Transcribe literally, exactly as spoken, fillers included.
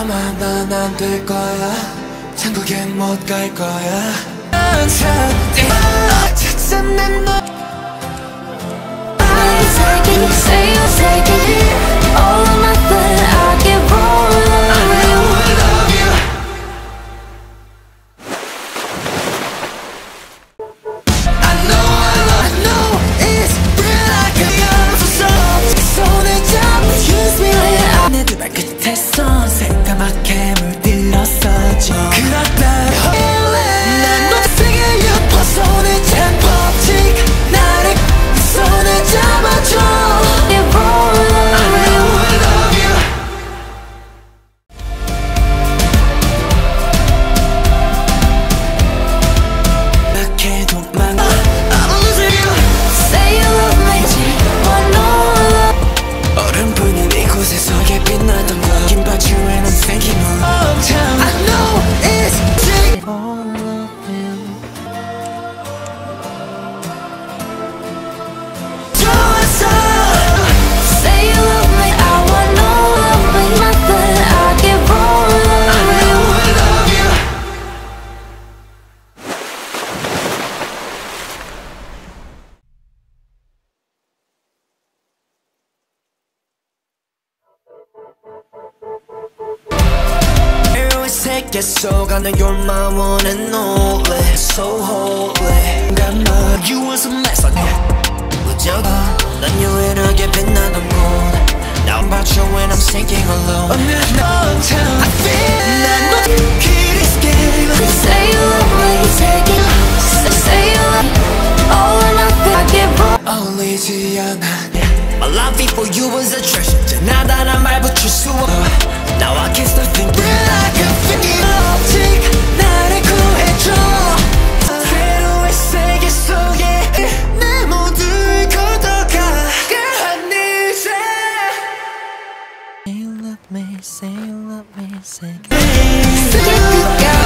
아마 난 안 될 거야. 천국엔 못 갈 거야. 찾아낸 너 I'm taking you, say you're taking it. All or nothing, I get rolling. I really wanna love you. I know I love you. I know it's real. I can be out for some. 손을 잡아, kiss me later. 하늘의 발끝에 sunset 까맣게 물들었었죠. 그렇다. 세계 속아는 you're my one and only, so holy. got my you was a mess on you. 무조건 난 유일하게 빛나던 곳. Now I'm about you when I'm sinking alone. I'm not known to I feel. 난 너 길이 스케일. Say you love me, take it. Say you love me, all or nothing. I get wrong. 어울리지 않아. My love for you was a treasure. 나다란 말 붙일 수 없어. Now I can't stop thinking that I can figure out. 나를 구해줘. 새로운 세계 속에 내 모두를 걷어가. Girl, I need you. Say you love me, say you love me, say you love me.